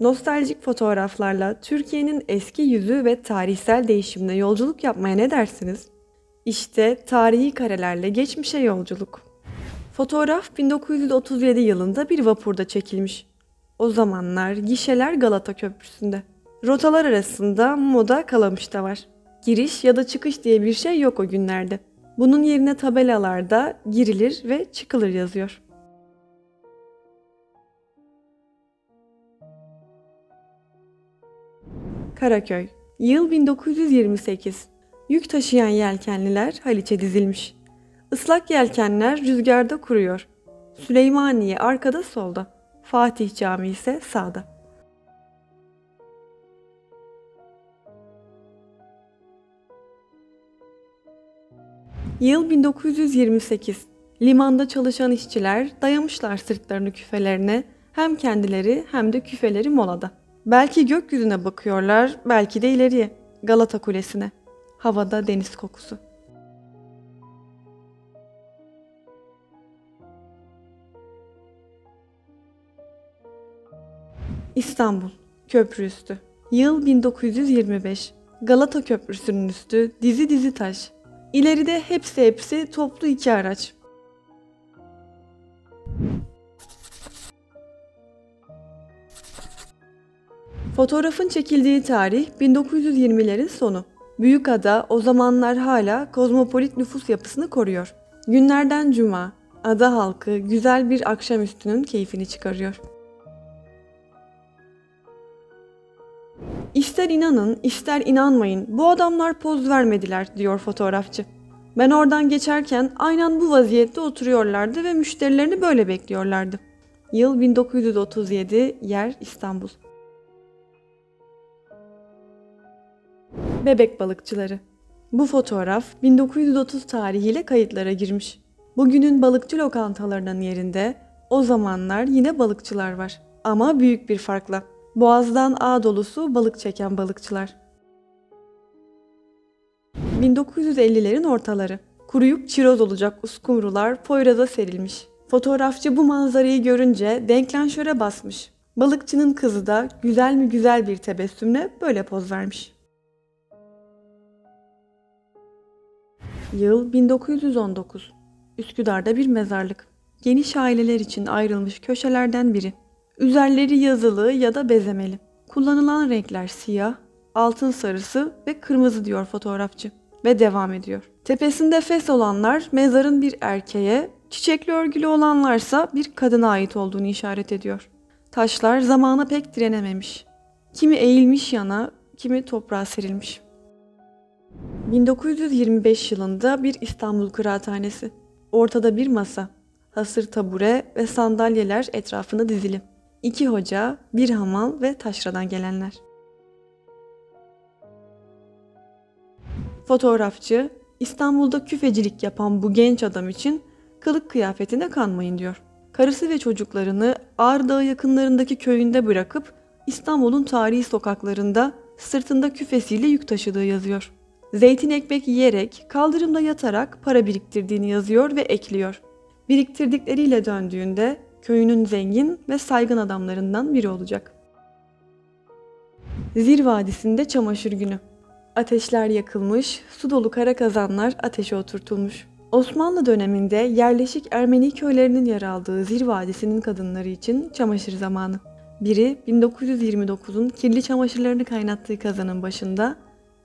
Nostaljik fotoğraflarla Türkiye'nin eski yüzü ve tarihsel değişimine yolculuk yapmaya ne dersiniz? İşte tarihi karelerle geçmişe yolculuk. Fotoğraf 1937 yılında bir vapurda çekilmiş. O zamanlar gişeler Galata Köprüsü'nde. Rotalar arasında Moda Kalamış da var. Giriş ya da çıkış diye bir şey yok o günlerde. Bunun yerine tabelalarda girilir ve çıkılır yazıyor. Karaköy. Yıl 1928. Yük taşıyan yelkenliler Haliç'e dizilmiş. Islak yelkenler rüzgarda kuruyor. Süleymaniye arkada solda, Fatih Camii ise sağda. Yıl 1928. Limanda çalışan işçiler dayamışlar sırtlarını küfelerine, hem kendileri hem de küfeleri molada. Belki gökyüzüne bakıyorlar, belki de ileriye, Galata Kulesi'ne. Havada deniz kokusu. İstanbul. Köprü üstü. Yıl 1925. Galata Köprüsü'nün üstü dizi dizi taş. İleride hepsi toplu iki araç. Fotoğrafın çekildiği tarih 1920'lerin sonu. Büyükada o zamanlar hala kozmopolit nüfus yapısını koruyor. Günlerden cuma, ada halkı güzel bir akşamüstünün keyfini çıkarıyor. İster inanın, ister inanmayın, bu adamlar poz vermediler diyor fotoğrafçı. Ben oradan geçerken aynen bu vaziyette oturuyorlardı ve müşterilerini böyle bekliyorlardı. Yıl 1937, yer İstanbul. Bebek Balıkçıları. Bu fotoğraf 1930 tarihiyle kayıtlara girmiş. Bugünün balıkçı lokantalarının yerinde o zamanlar yine balıkçılar var. Ama büyük bir farkla. Boğaz'dan ağ dolusu balık çeken balıkçılar. 1950'lerin ortaları. Kuruyup çiroz olacak uskumrular Poyraz'a serilmiş. Fotoğrafçı bu manzarayı görünce denklenşöre basmış. Balıkçının kızı da güzel mi güzel bir tebessümle böyle poz vermiş. Yıl 1919. Üsküdar'da bir mezarlık. Geniş aileler için ayrılmış köşelerden biri. Üzerleri yazılı ya da bezemeli. Kullanılan renkler siyah, altın sarısı ve kırmızı diyor fotoğrafçı. Ve devam ediyor. Tepesinde fes olanlar mezarın bir erkeğe, çiçekli örgülü olanlarsa bir kadına ait olduğunu işaret ediyor. Taşlar zamana pek direnememiş. Kimi eğilmiş yana, kimi toprağa serilmiş. 1925 yılında bir İstanbul kıraathanesi. Ortada bir masa, hasır tabure ve sandalyeler etrafında dizili. İki hoca, bir hamal ve taşradan gelenler. Fotoğrafçı, İstanbul'da küfecilik yapan bu genç adam için kılık kıyafetine kanmayın diyor. Karısı ve çocuklarını Ağrı Dağı yakınlarındaki köyünde bırakıp İstanbul'un tarihi sokaklarında sırtında küfesiyle yük taşıdığı yazıyor. Zeytin ekmek yiyerek, kaldırımda yatarak para biriktirdiğini yazıyor ve ekliyor. Biriktirdikleriyle döndüğünde köyünün zengin ve saygın adamlarından biri olacak. Zir Vadisi'nde çamaşır günü. Ateşler yakılmış, su dolu kara kazanlar ateşe oturtulmuş. Osmanlı döneminde yerleşik Ermeni köylerinin yer aldığı Zir Vadisi'nin kadınları için çamaşır zamanı. Biri 1929'un kirli çamaşırlarını kaynattığı kazanın başında,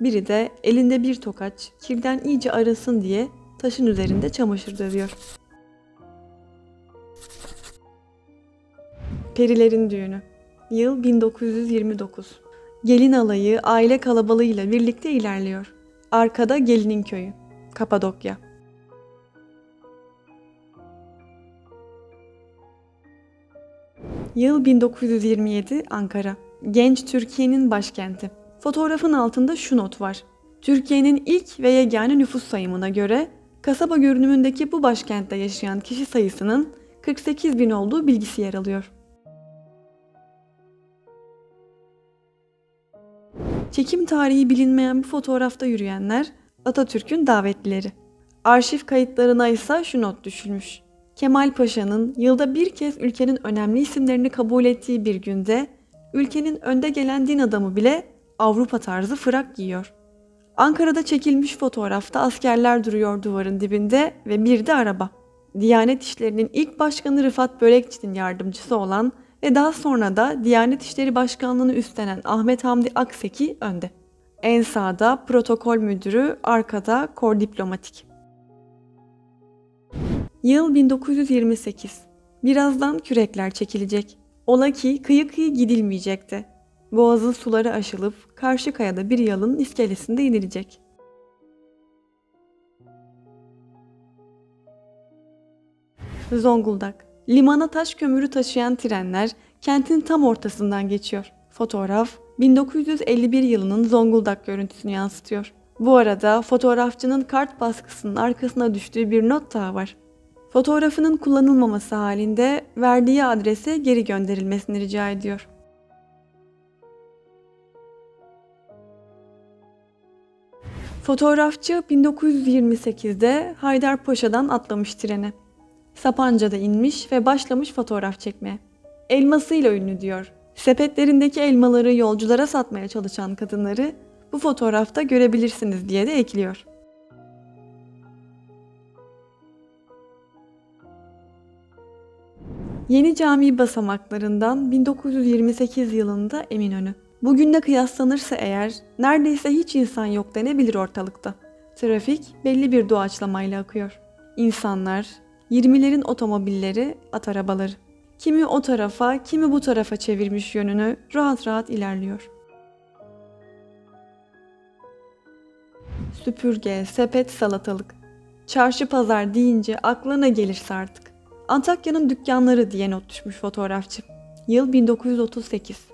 biri de elinde bir tokaç, kirden iyice arınsın diye taşın üzerinde çamaşır dövüyor. Perilerin düğünü. Yıl 1929. Gelin alayı aile kalabalığıyla birlikte ilerliyor. Arkada gelinin köyü, Kapadokya. Yıl 1927, Ankara. Genç Türkiye'nin başkenti. Fotoğrafın altında şu not var. Türkiye'nin ilk ve yegane nüfus sayımına göre kasaba görünümündeki bu başkentte yaşayan kişi sayısının 48 bin olduğu bilgisi yer alıyor. Çekim tarihi bilinmeyen bu fotoğrafta yürüyenler Atatürk'ün davetlileri. Arşiv kayıtlarına ise şu not düşülmüş. Kemal Paşa'nın yılda bir kez ülkenin önemli isimlerini kabul ettiği bir günde Ülkenin önde gelen din adamı bile Avrupa tarzı frak giyiyor. Ankara'da çekilmiş fotoğrafta askerler duruyor duvarın dibinde ve bir de araba. Diyanet İşleri'nin ilk başkanı Rıfat Börekçi'nin yardımcısı olan ve daha sonra da Diyanet İşleri Başkanlığı'nı üstlenen Ahmet Hamdi Akseki önde. En sağda protokol müdürü, arkada kor diplomatik. Yıl 1928. Birazdan kürekler çekilecek. Ola ki kıyı kıyı gidilmeyecekti. Boğaz'ın suları aşılıp karşı kayada bir yalın iskelesinde inilecek. Zonguldak. Limana taş kömürü taşıyan trenler kentin tam ortasından geçiyor. Fotoğraf 1951 yılının Zonguldak görüntüsünü yansıtıyor. Bu arada fotoğrafçının kart baskısının arkasına düştüğü bir not daha var. Fotoğrafının kullanılmaması halinde verdiği adrese geri gönderilmesini rica ediyor. Fotoğrafçı 1928'de Haydarpaşa'dan atlamış trene. Sapanca'da inmiş ve başlamış fotoğraf çekmeye. Elmasıyla ünlü diyor. Sepetlerindeki elmaları yolculara satmaya çalışan kadınları bu fotoğrafta görebilirsiniz diye de ekliyor. Yeni Cami basamaklarından 1928 yılında Eminönü. Bugünle kıyaslanırsa eğer neredeyse hiç insan yok denebilir ortalıkta. Trafik belli bir doğaçlamayla akıyor. İnsanlar, 20'lerin otomobilleri, at arabaları. Kimi o tarafa, kimi bu tarafa çevirmiş yönünü, rahat rahat ilerliyor. Süpürge, sepet, salatalık. Çarşı pazar deyince aklına gelirse artık. Antakya'nın dükkanları diye not düşmüş fotoğrafçı. Yıl 1938.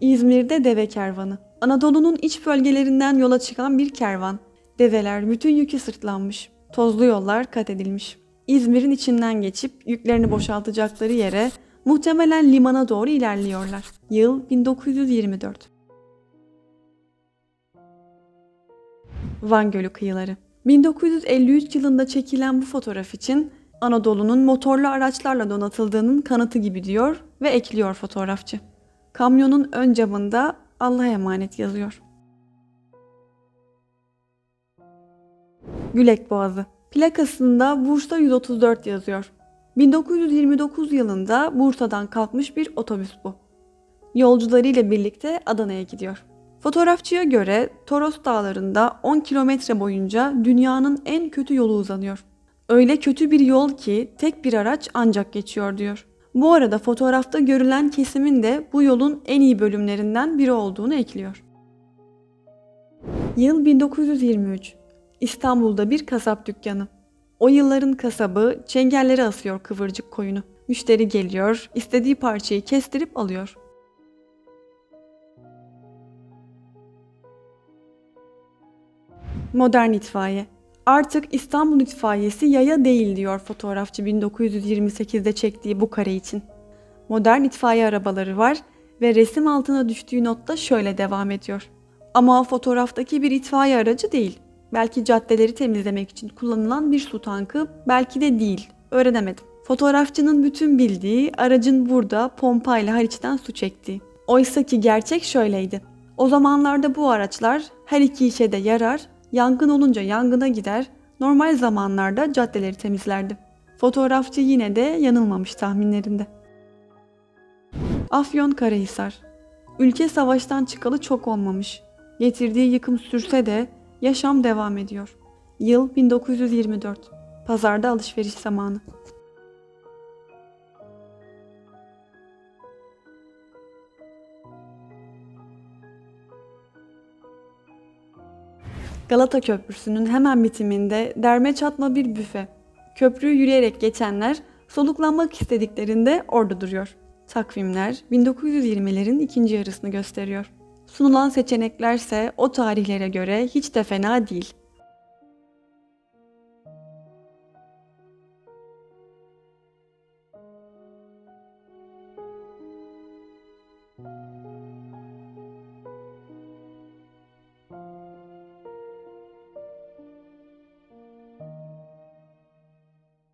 İzmir'de deve kervanı. Anadolu'nun iç bölgelerinden yola çıkan bir kervan. Develer bütün yükü sırtlanmış. Tozlu yollar kat edilmiş. İzmir'in içinden geçip yüklerini boşaltacakları yere, muhtemelen limana doğru ilerliyorlar. Yıl 1924. Van Gölü kıyıları. 1953 yılında çekilen bu fotoğraf için Anadolu'nun motorlu araçlarla donatıldığının kanıtı gibi diyor ve ekliyor fotoğrafçı. Kamyonun ön camında Allah'a emanet yazıyor. Gülek Boğazı. Plakasında Bursa 134 yazıyor. 1929 yılında Bursa'dan kalkmış bir otobüs bu. Yolcularıyla birlikte Adana'ya gidiyor. Fotoğrafçıya göre Toros Dağları'nda 10 kilometre boyunca dünyanın en kötü yolu uzanıyor. Öyle kötü bir yol ki tek bir araç ancak geçiyor diyor. Bu arada fotoğrafta görülen kesimin de bu yolun en iyi bölümlerinden biri olduğunu ekliyor. Yıl 1923. İstanbul'da bir kasap dükkanı. O yılların kasabı çengellere asıyor kıvırcık koyunu. Müşteri geliyor, istediği parçayı kestirip alıyor. Modern itfaiye. Artık İstanbul itfaiyesi yaya değil diyor fotoğrafçı 1928'de çektiği bu kare için. Modern itfaiye arabaları var ve resim altına düştüğü notta şöyle devam ediyor. Ama fotoğraftaki bir itfaiye aracı değil. Belki caddeleri temizlemek için kullanılan bir su tankı, belki de değil. Öğrenemedim. Fotoğrafçının bütün bildiği aracın burada pompayla Haliç'ten su çektiği. Oysa ki gerçek şöyleydi. O zamanlarda bu araçlar her iki işe de yarar, yangın olunca yangına gider, normal zamanlarda caddeleri temizlerdi. Fotoğrafçı yine de yanılmamış tahminlerinde. Afyonkarahisar. Ülke savaştan çıkalı çok olmamış. Getirdiği yıkım sürse de yaşam devam ediyor. Yıl 1924. Pazarda alışveriş zamanı. Galata Köprüsü'nün hemen bitiminde derme çatma bir büfe. Köprüyü yürüyerek geçenler soluklanmak istediklerinde orada duruyor. Takvimler 1920'lerin ikinci yarısını gösteriyor. Sunulan seçeneklerse o tarihlere göre hiç de fena değil.